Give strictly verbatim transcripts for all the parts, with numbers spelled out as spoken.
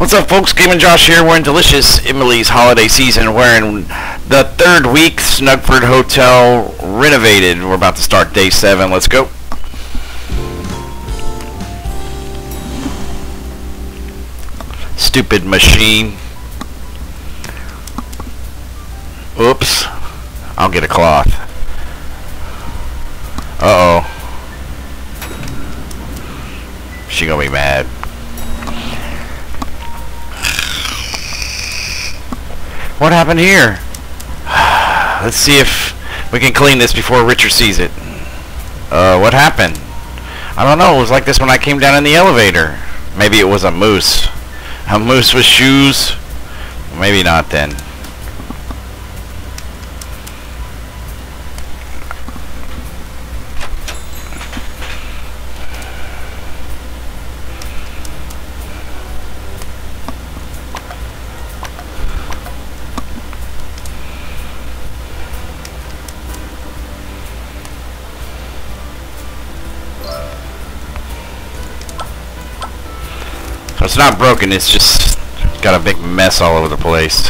What's up, folks? Gamin Josh here. We're in Delicious Emily's Holiday Season. We're in the third week, Snugford Hotel renovated. We're about to start day seven. Let's go. Stupid machine. Oops. I'll get a cloth. Uh-oh. She gonna be mad. What happened here? Let's see if we can clean this before Richard sees it. Uh, what happened? I don't know. It was like this when I came down in the elevator. Maybe it was a moose. A moose with shoes? Maybe not then. It's not broken, it's just got a big mess all over the place.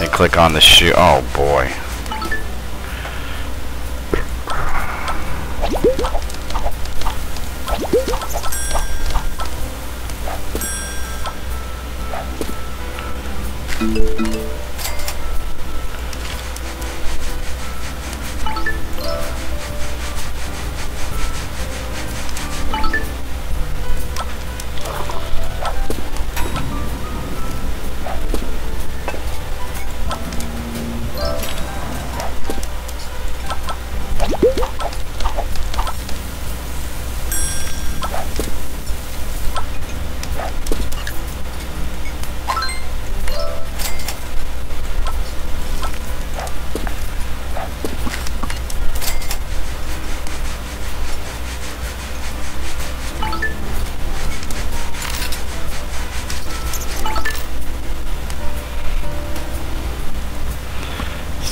They click on the shoe. Oh boy.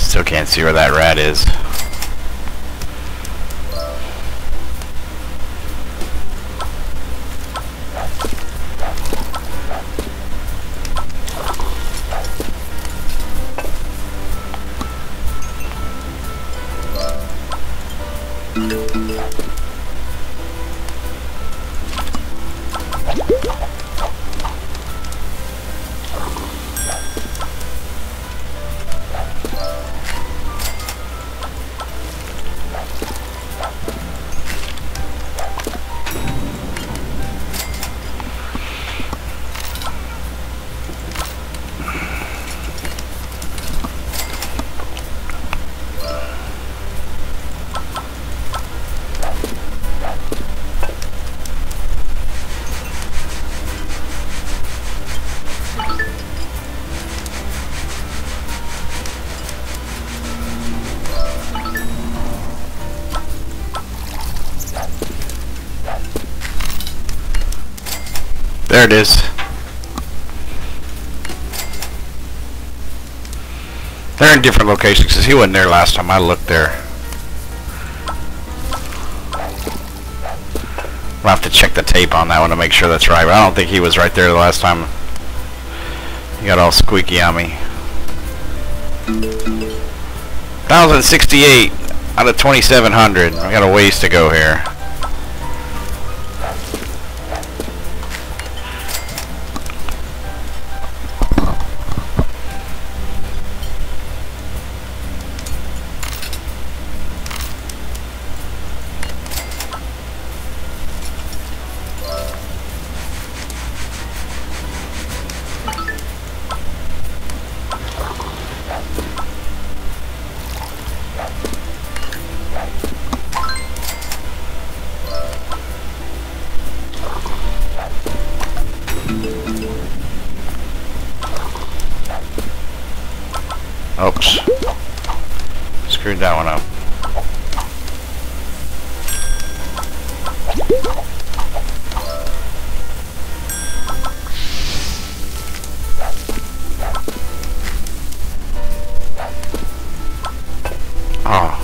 Still can't see where that rat is. There it is. They're in different locations because he wasn't there last time I looked there. I'll have to check the tape on that one to make sure that's right, but I don't think he was right there the last time. He got all squeaky on me. one thousand sixty-eight out of twenty-seven hundred. I got a ways to go here. Oops. Screwed that one up. Oh.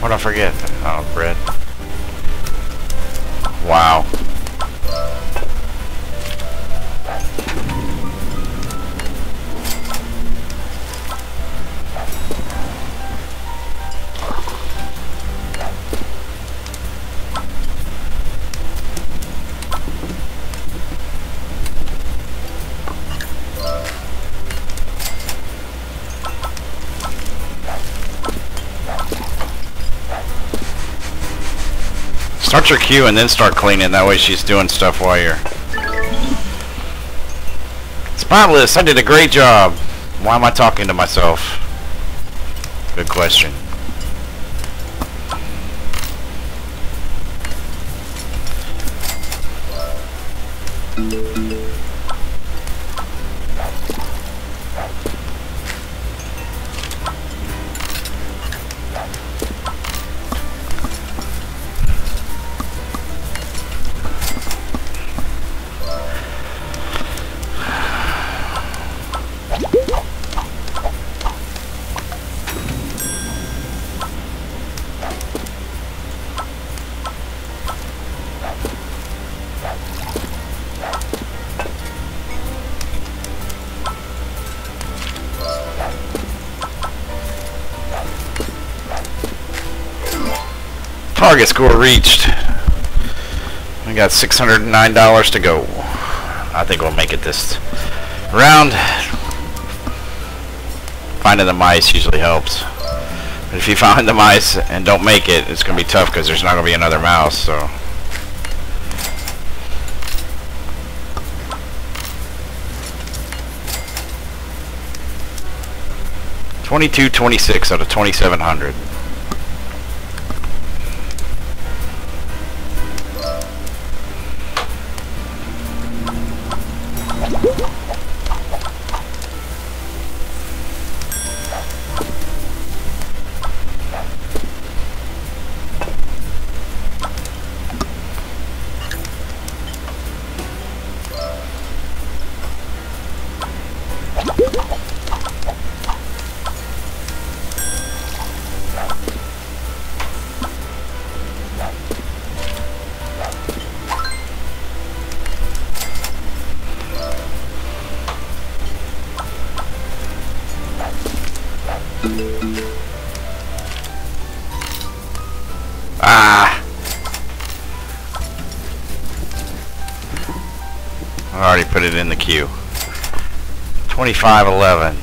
What'd I forget? Oh, bread. Wow. Start your queue and then start cleaning, that way she's doing stuff while you're... Spotless, I did a great job! Why am I talking to myself? Good question. Target score reached. We got six hundred nine dollars to go. I think we'll make it this round. Finding the mice usually helps. But if you find the mice and don't make it, it's going to be tough because there's not going to be another mouse. So. twenty-two twenty-six out of twenty-seven hundred. It in the queue. twenty-five eleven.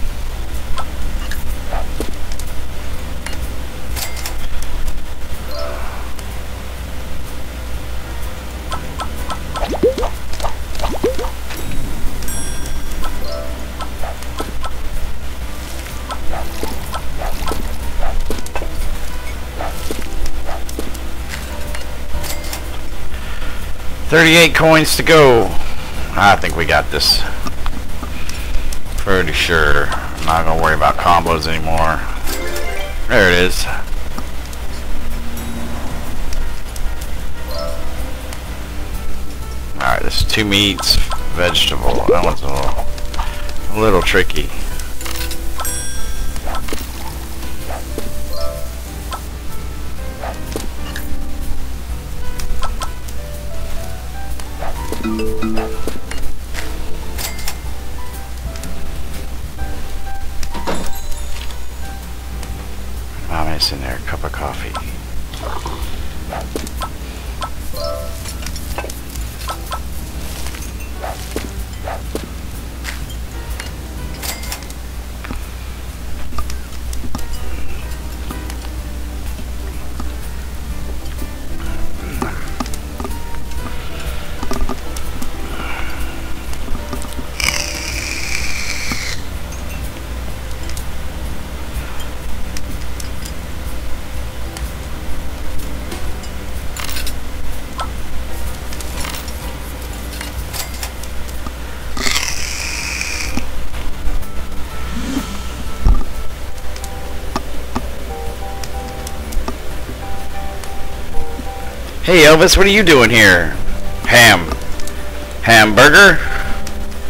thirty-eight coins to go. I think we got this. Pretty sure. I'm not gonna worry about combos anymore. There it is. Alright, this is two meats, vegetable. That one's a little, a little tricky. Hey Elvis, what are you doing here? Ham. Hamburger?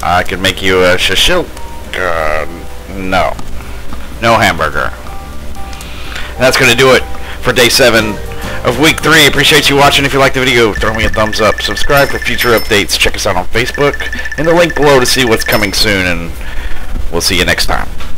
I could make you a shashil... Uh, no. No hamburger. That's going to do it for day seven of week three. Appreciate you watching. If you like the video, throw me a thumbs up. Subscribe for future updates. Check us out on Facebook in the link below to see what's coming soon, and we'll see you next time.